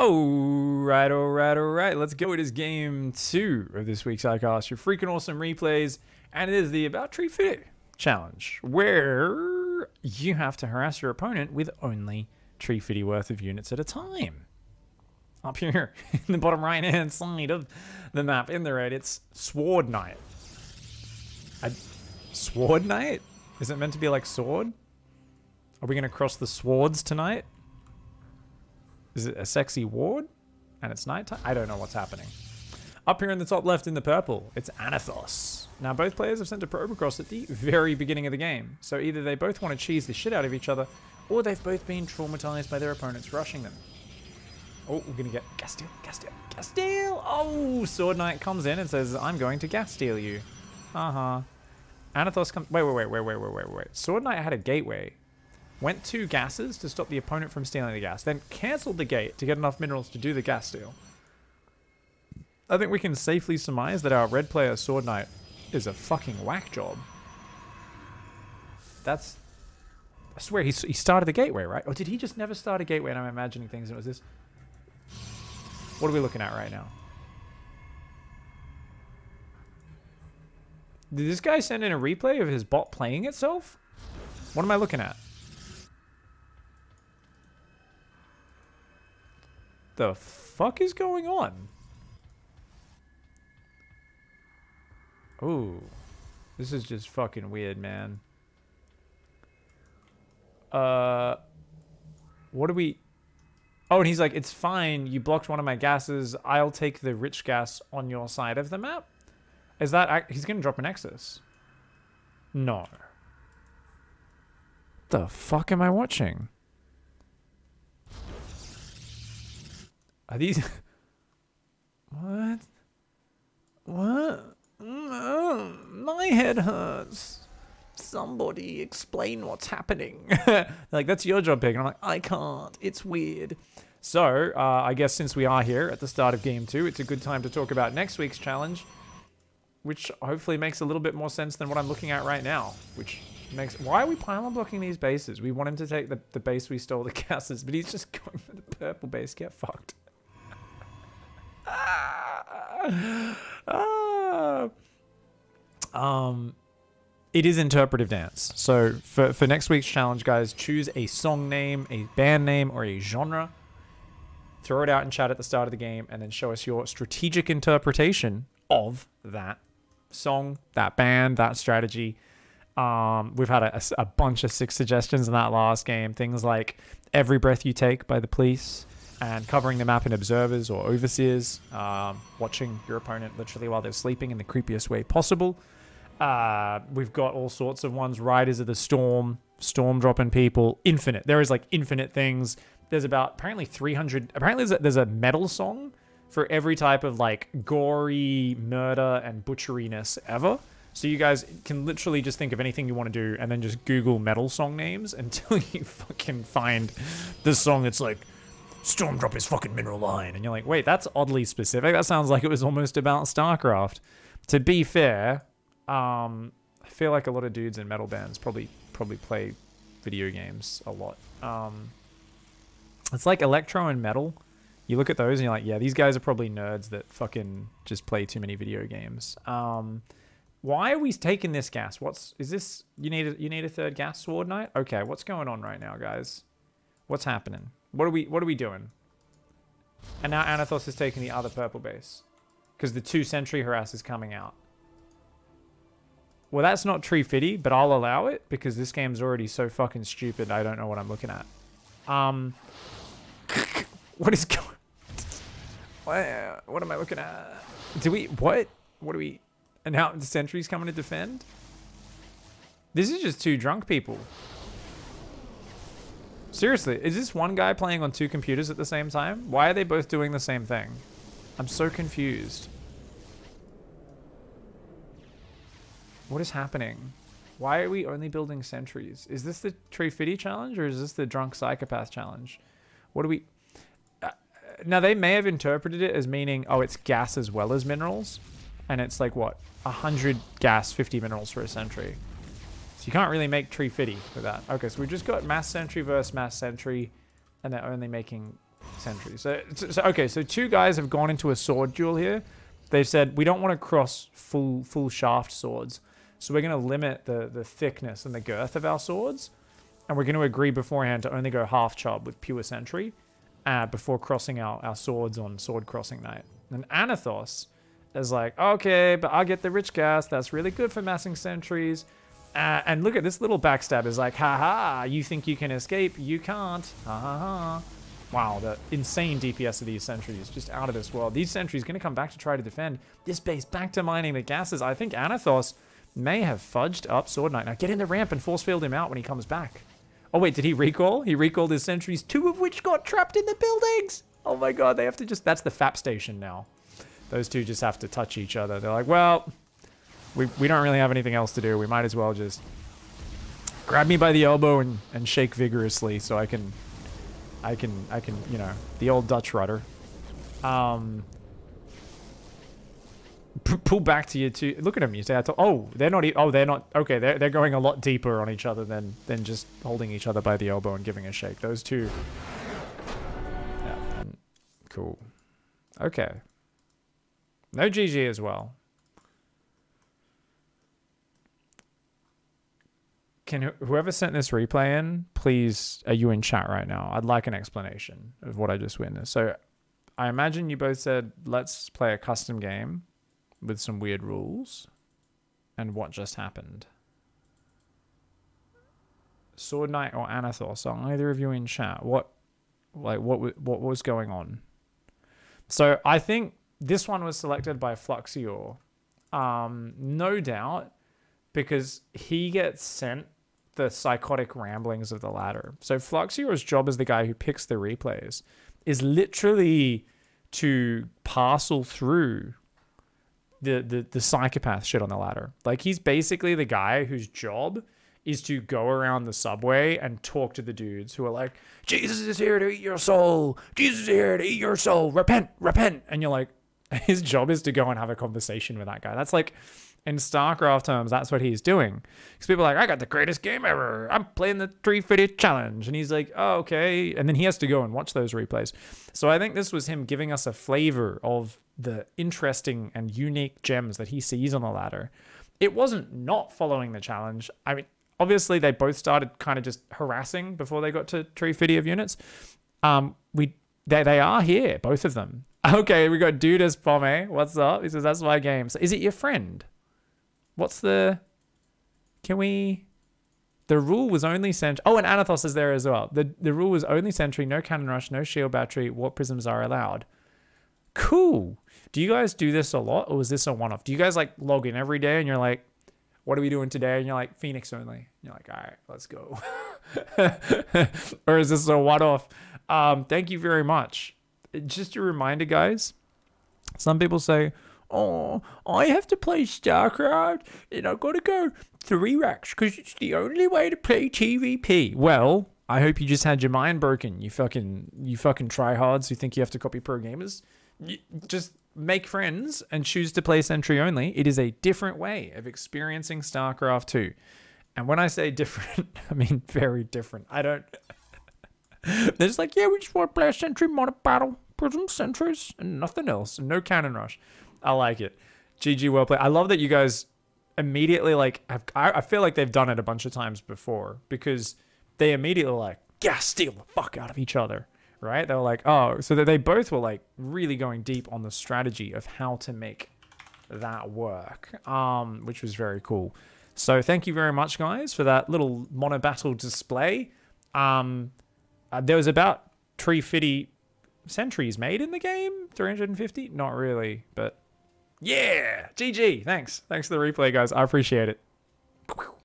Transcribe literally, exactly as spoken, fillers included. Alright, alright, alright, let's go. It is game two of this week's iCast, your freaking awesome replays, and it is the About Tree Fiddy challenge, where you have to harass your opponent with only Tree Fiddy worth of units at a time. Up here, in the bottom right-hand side of the map, in the red, it's Sword Knight. I, Sword Knight? Is it meant to be like sword? Are we going to cross the swords tonight? Is it a sexy ward? And it's nighttime? I don't know what's happening. Up here in the top left in the purple, it's Anathos. Now both players have sent a probe across at the very beginning of the game. So either they both want to cheese the shit out of each other, or they've both been traumatized by their opponents rushing them. Oh, we're going to get gas steal, gas steal, gas steal! Oh, Sword Knight comes in and says, I'm going to gas steal you. Uh-huh. Anathos comes... Wait, wait, wait, wait, wait, wait, wait, wait. Sword Knight had a gateway. Went two gases to stop the opponent from stealing the gas, then cancelled the gate to get enough minerals to do the gas steal. I think we can safely surmise that our red player Sword Knight is a fucking whack job. That's... I swear he, he started the gateway, right? Or did he just never start a gateway and I'm imagining things and it was this? What are we looking at right now? Did this guy send in a replay of his bot playing itself? What am I looking at? The fuck is going on? Ooh. This is just fucking weird, man. Uh, what do we... Oh, and he's like, it's fine. You blocked one of my gases. I'll take the rich gas on your side of the map. Is that... He's going to drop an Nexus. No. The fuck am I watching? Are these... What? What? Oh, my head hurts. Somebody explain what's happening. Like, that's your job, Pig. And I'm like, I can't. It's weird. So, uh, I guess since we are here at the start of game two, it's a good time to talk about next week's challenge, which hopefully makes a little bit more sense than what I'm looking at right now, which... Makes, why are we pylon blocking these bases? We want him to take the, the base we stole the gases, but he's just going for the purple base. Get fucked. ah, ah. Um, it is interpretive dance. So for, for next week's challenge, guys, choose a song name, a band name, or a genre. Throw it out in chat at the start of the game, and then show us your strategic interpretation of that song, that band, that strategy. Um, we've had a, a bunch of sick suggestions in that last game. Things like Every Breath You Take by the Police and covering the map in Observers or Overseers. Um, watching your opponent literally while they're sleeping in the creepiest way possible. Uh, we've got all sorts of ones. Riders of the Storm, Storm Dropping People, Infinite. There is like infinite things. There's about apparently three hundred... Apparently there's a, there's a metal song for every type of like gory murder and butcheriness ever. So you guys can literally just think of anything you want to do and then just Google metal song names until you fucking find the song that's like, Storm Drop His Fucking Mineral Line. And you're like, wait, that's oddly specific. That sounds like it was almost about Starcraft. To be fair, um, I feel like a lot of dudes in metal bands probably probably play video games a lot. Um, it's like electro and metal. You look at those and you're like, yeah, these guys are probably nerds that fucking just play too many video games. Um... Why are we taking this gas? What's is this? You need a, you need a third gas, Sword Knight? Okay, what's going on right now, guys? What's happening? What are we what are we doing? And now Anathos is taking the other purple base because the two sentry harass is coming out. Well, that's not Tree Fiddy, but I'll allow it because this game's already so fucking stupid. I don't know what I'm looking at. Um, what is going? What, what am I looking at? Do we what? What do we? And now the sentry's coming to defend? This is just two drunk people. Seriously, is this one guy playing on two computers at the same time? Why are they both doing the same thing? I'm so confused. What is happening? Why are we only building sentries? Is this the Tree Fiddy challenge or is this the Drunk Psychopath challenge? What do we... Uh, now, they may have interpreted it as meaning, oh, it's gas as well as minerals. And it's like, what, one hundred gas, fifty minerals for a sentry. So you can't really make Tree Fiddy for that. Okay, so we've just got mass sentry versus mass sentry. And they're only making sentry. So, so, okay, so two guys have gone into a sword duel here. They've said, we don't want to cross full full shaft swords. So we're going to limit the, the thickness and the girth of our swords. And we're going to agree beforehand to only go half chub with pure sentry uh, before crossing our, our swords on sword crossing night. And Anathos is like, okay, but I'll get the rich gas. That's really good for massing sentries. Uh, and look at this little backstab is like, haha, you think you can escape? You can't. Ha ha ha. Wow, the insane D P S of these sentries, just out of this world. These sentries going to come back to try to defend this base, back to mining the gases. I think Anathos may have fudged up Sword Knight. Now get in the ramp and force field him out when he comes back. Oh wait, did he recall? He recalled his sentries, two of which got trapped in the buildings. Oh my god, they have to just, that's the F A P station now. Those two just have to touch each other. They're like, well, we, we don't really have anything else to do. We might as well just grab me by the elbow and, and shake vigorously so I can... I can, I can, you know, the old Dutch rudder. Um, pull back to you too. Look at him. You say, I told, oh, they're not, e oh, they're not, okay, they're, they're going a lot deeper on each other than, than just holding each other by the elbow and giving a shake. Those two. Yeah, cool. Okay. No G G as well. Can whoever sent this replay in, please, are you in chat right now? I'd like an explanation of what I just witnessed. So I imagine you both said, let's play a custom game with some weird rules. And what just happened? Sword Knight or Anathos, are either of you in chat? What, like, what, what was going on? So I think this one was selected by Fluxior. Um, no doubt, because he gets sent the psychotic ramblings of the ladder. So Fluxior's job as the guy who picks the replays is literally to parcel through the, the, the psychopath shit on the ladder. Like, he's basically the guy whose job is to go around the subway and talk to the dudes who are like, Jesus is here to eat your soul. Jesus is here to eat your soul. Repent, repent. And you're like, his job is to go and have a conversation with that guy. That's like... in Starcraft terms, that's what he's doing. Because people are like, I got the greatest game ever. I'm playing the Tree Fiddy challenge. And he's like, oh, okay. And then he has to go and watch those replays. So I think this was him giving us a flavor of the interesting and unique gems that he sees on the ladder. It wasn't not following the challenge. I mean, obviously, they both started kind of just harassing before they got to Tree Fiddy of units. Um, we they, they are here, both of them. Okay, we got Duda's Pomme. What's up? He says, that's my game. So is it your friend? What's the, can we, the rule was only sentry. Oh, and Anathos is there as well. The the rule was only sentry, no cannon rush, no shield battery, warp prisms are allowed. Cool. Do you guys do this a lot, or is this a one-off? Do you guys like log in every day and you're like, what are we doing today? And you're like, Phoenix only. And you're like, all right, let's go. Or is this a one-off? Um, thank you very much. Just a reminder, guys. Some people say, oh, I have to play Starcraft and I've got to go three racks because it's the only way to play T V P. Well, I hope you just had your mind broken. You fucking, you fucking tryhards who think you have to copy pro gamers. You just make friends and choose to play sentry only. It is a different way of experiencing Starcraft two. And when I say different, I mean very different. I don't... They're just like, yeah, we just want to play sentry, mono battle, prism sentries, and nothing else. And no cannon rush. I like it. G G, well played. I love that you guys immediately, like, have, I, I feel like they've done it a bunch of times before because they immediately, like, yeah, steal the fuck out of each other, right? They were like, oh, so that they both were, like, really going deep on the strategy of how to make that work, um, which was very cool. So thank you very much, guys, for that little mono battle display. Um, uh, there was about Tree Fiddy sentries made in the game? three hundred fifty? Not really, but... yeah! G G! Thanks. Thanks for the replay, guys. I appreciate it.